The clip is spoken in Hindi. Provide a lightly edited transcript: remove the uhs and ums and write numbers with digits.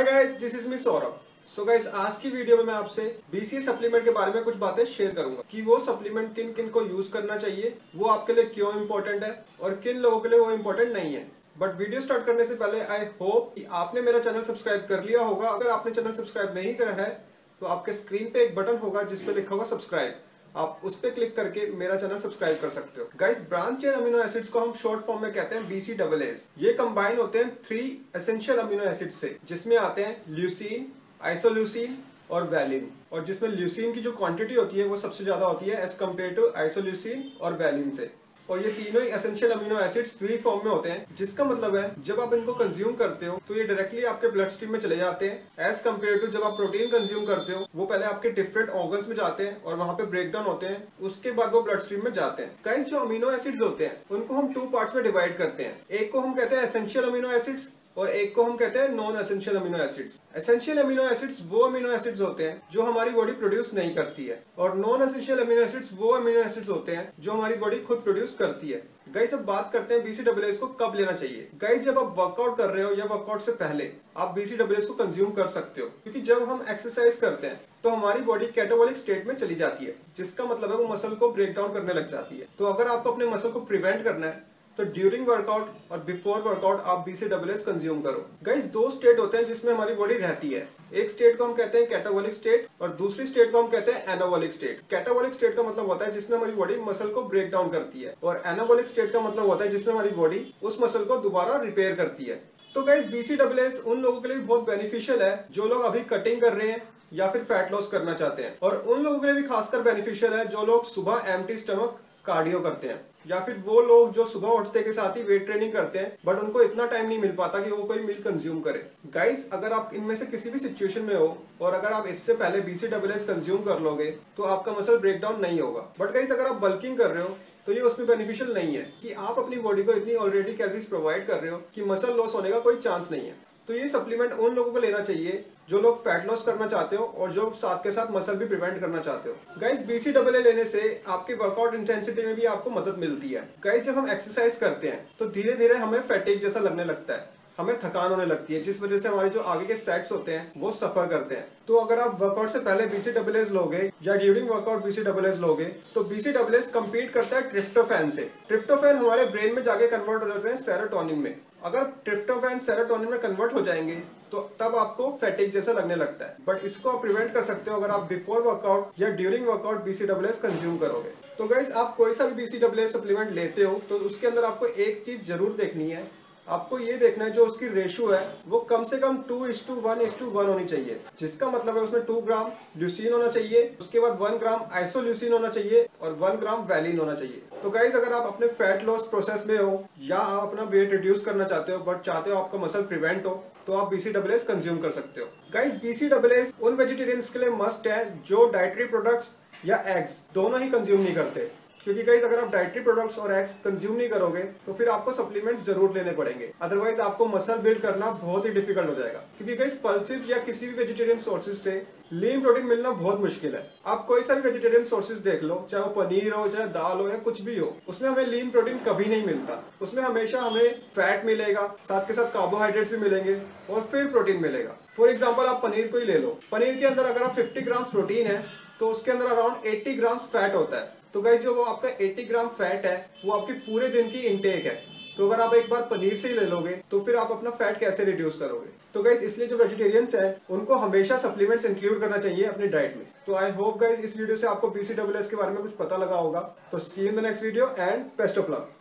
Hi guys, this is me Saurabh. So guys, आज की वीडियो में मैं आपसे BCAA सप्लीमेंट के बारे में कुछ बातें शेयर करूंगा कि वो सप्लीमेंट किन किन को यूज करना चाहिए, वो आपके लिए क्यों इम्पोर्टेंट है और किन लोगों के लिए वो इम्पोर्टेंट नहीं है। बट वीडियो स्टार्ट करने से पहले आई होप कि आपने मेरा चैनल सब्सक्राइब कर लिया होगा। अगर आपने चैनल सब्सक्राइब नहीं करा है तो आपके स्क्रीन पे एक बटन होगा जिसपे लिखा होगा सब्सक्राइब, आप उस पर क्लिक करके मेरा चैनल सब्सक्राइब कर सकते हो। Guys, branch chain amino acids को हम शॉर्ट फॉर्म में कहते हैं BCAA। ये कंबाइन होते हैं 3 एसेंशियल अमीनो एसिड से, जिसमें आते हैं ल्यूसीन, आइसोल्यूसिन और वैलिन। और जिसमें ल्यूसीन की जो क्वांटिटी होती है वो सबसे ज्यादा होती है एज कम्पेयर टू आइसोल्यूसिन और वैलिन से। और ये तीनों ही essential amino acids free form में होते हैं, जिसका मतलब है जब आप इनको कंज्यूम करते हो तो ये डायरेक्टली आपके ब्लड स्ट्रीम में चले जाते हैं, एज कम्पेयर टू जब आप प्रोटीन कंज्यूम करते हो वो पहले आपके डिफरेंट ऑर्गन्स में जाते हैं और वहाँ पे ब्रेकडाउन होते हैं, उसके बाद वो ब्लड स्ट्रीम में जाते हैं। कई जो अमीनो एसिड्स होते हैं उनको हम 2 पार्ट्स में डिवाइड करते हैं। एक को हम कहते हैं एसेंशियल अमीनो एसिड्स और एक को हम कहते हैं non essential amino acids. Essential amino acids वो अमीनो एसिड्स होते हैं जो हमारी बॉडी प्रोड्यूस नहीं करती है, और नॉन एसेंशियल अमीनो एसिड्स वो अमीनो एसिड्स होते हैं जो हमारी बॉडी खुद प्रोड्यूस करती है। गाइस, अब बात करते हैं BCAAs को कब लेना चाहिए। गाइस, जब आप वर्कआउट कर रहे हो या वर्कआउट से पहले आप BCAAs को कंज्यूम कर सकते हो, क्योंकि जब हम एक्सरसाइज करते हैं तो हमारी बॉडी कैटाबॉलिक स्टेट में चली जाती है, जिसका मतलब है वो मसल को ब्रेक डाउन करने लग जाती है। तो अगर आपको अपने मसल को प्रिवेंट करना है तो ड्यूरिंग वर्कआउट और बिफोर वर्कआउट आप BCAAs कंज्यूम करो। गाइस, 2 स्टेट होते हैं जिसमें हमारी बॉडी रहती है। एक स्टेट को हम कहते हैं कैटाबॉलिक स्टेट और दूसरी स्टेट को हम कहते हैं एनाबॉलिक स्टेट। कैटाबॉलिक स्टेट का मतलब होता है जिसमें हमारी बॉडी मसल को ब्रेक डाउन करती है, और एनाबॉलिक स्टेट का मतलब होता है जिसमें हमारी बॉडी उस मसल को दोबारा रिपेयर करती है। तो गाइस, BCAAs उन लोगों के लिए बहुत बेनिफिशियल है जो लोग अभी कटिंग कर रहे हैं या फिर फैट लॉस करना चाहते हैं, और उन लोगों के लिए भी खासकर बेनिफिशियल है जो लोग सुबह एम्प्टी स्टमक कार्डियो करते हैं, या फिर वो लोग जो सुबह उठते के साथ ही वेट ट्रेनिंग करते हैं बट उनको इतना टाइम नहीं मिल पाता कि वो कोई मील कंज्यूम करे। गाइस, अगर आप इनमें से किसी भी सिचुएशन में हो और अगर आप इससे पहले BCAAs कंज्यूम कर लोगे तो आपका मसल ब्रेकडाउन नहीं होगा। बट गाइस, अगर आप बल्किंग कर रहे हो तो ये उसमें बेनिफिशियल नहीं है कि आप अपनी बॉडी को इतनी ऑलरेडी कैलोरीज प्रोवाइड कर रहे हो कि मसल लॉस होने का कोई चांस नहीं है। तो ये सप्लीमेंट उन लोगों को लेना चाहिए जो लोग फैट लॉस करना चाहते हो और जो साथ के साथ मसल भी प्रिवेंट करना चाहते हो। गाइस, BCAA लेने से आपके वर्कआउट इंटेंसिटी में भी आपको मदद मिलती है। गाइस, जब हम एक्सरसाइज करते हैं तो धीरे धीरे हमें फैटीग जैसा लगने लगता है, हमें थकान होने लगती है, जिस वजह से हमारे जो आगे के सेट्स होते हैं वो सफर करते हैं। तो अगर आप वर्कआउट से पहले BCAAs लोगे या ड्यूरिंग वर्कआउट BCAAs लोगे तो BCAAs कम्पीट करता है ट्रिप्टोफैन से। ट्रिप्टोफैन हमारे ब्रेन में जाके कन्वर्ट हो जाते हैं सेरोटोनिन में। अगर ट्रिप्टोफैन सेरोटोनिन में कन्वर्ट हो जाएंगे तो तब आपको फैटिग जैसा लगने लगता है, बट इसको आप प्रिवेंट कर सकते हो अगर आप बिफोर वर्कआउट या ड्यूरिंग वर्कआउट BCAAs कंज्यूम करोगे। तो गाइस, आप कोई सा भी BCAA सप्लीमेंट लेते हो तो उसके अंदर आपको एक चीज जरूर देखनी है। आपको ये देखना है जो उसकी रेशियो है वो कम से कम 2:1:1 होनी चाहिए, जिसका मतलब है उसमें 2 ग्राम ल्यूसीन होना चाहिए, उसके बाद 1 ग्राम आइसोल्यूसिन होना चाहिए और 1 ग्राम वैलिन होना चाहिए। तो गाइस, अगर आप अपने फैट लॉस प्रोसेस में हो या आप अपना वेट रिड्यूस करना चाहते हो बट चाहते हो आपका मसल प्रिवेंट हो तो आप BCAAs कंज्यूम कर सकते हो। गाइस, BCAAs उन वेजिटेरियंस के लिए मस्ट है जो डाइटरी प्रोडक्ट्स या एग्स दोनों ही कंज्यूम नहीं करते, क्योंकि गाइस, अगर आप डाइटरी प्रोडक्ट्स और एग्स कंज्यूम नहीं करोगे तो फिर आपको सप्लीमेंट्स जरूर लेने पड़ेंगे, अदरवाइज आपको मसल बिल्ड करना बहुत ही डिफिकल्ट हो जाएगा। क्योंकि गाइस, पल्सेस या किसी भी वेजिटेरियन सोर्सेज से लीन प्रोटीन मिलना बहुत मुश्किल है। आप कोई सा भी वेजिटेरियन सोर्सेज देख लो, चाहे वो पनीर हो, चाहे दाल हो या कुछ भी हो, उसमें हमें लीन प्रोटीन कभी नहीं मिलता। उसमें हमेशा हमें फैट मिलेगा, साथ के साथ कार्बोहाइड्रेट्स भी मिलेंगे और फिर प्रोटीन मिलेगा। फॉर एग्जाम्पल, आप पनीर को ही ले लो। पनीर के अंदर अगर आप 50 ग्राम प्रोटीन है तो उसके अंदर अराउंड 80 ग्राम फैट होता है। तो गाइस, जो वो आपका 80 ग्राम फैट है वो आपके पूरे दिन की इंटेक है। तो अगर आप एक बार पनीर से ही ले लोगे तो फिर आप अपना फैट कैसे रिड्यूस करोगे। तो गाइस, इसलिए जो वेजिटेरियंस है उनको हमेशा सप्लीमेंट्स इंक्लूड करना चाहिए अपनी डाइट में। तो आई होप गाइस, इस वीडियो से आपको BCAAs के बारे में कुछ पता लगा होगा। तो see in the next video and best of luck.